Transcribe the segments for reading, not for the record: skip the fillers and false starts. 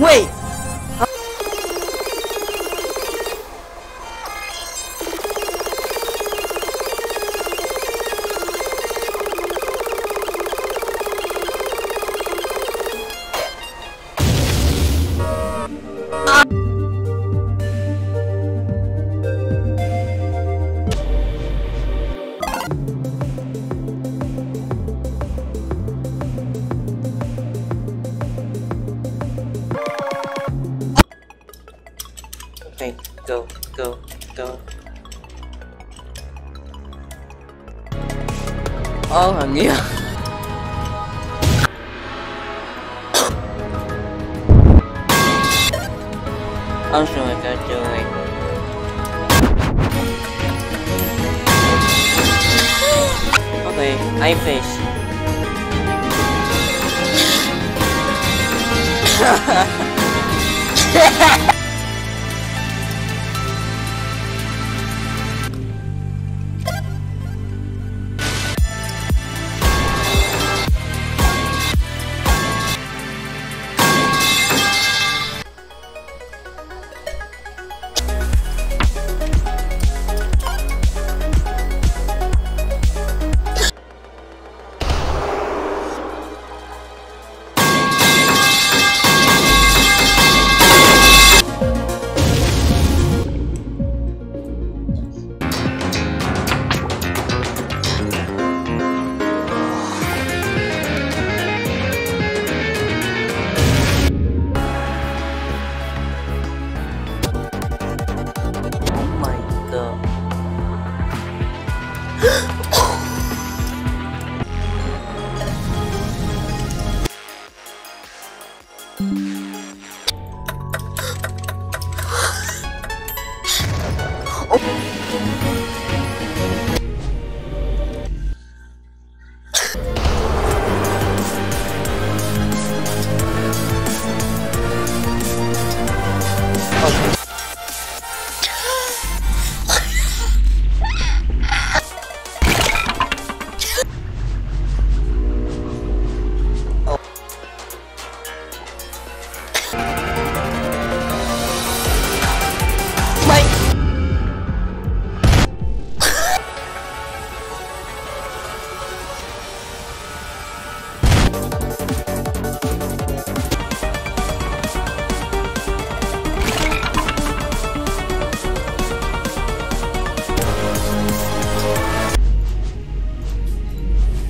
Wait! Go. Oh, I'm here. I'm sure I got you away.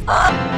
Okay, I fish.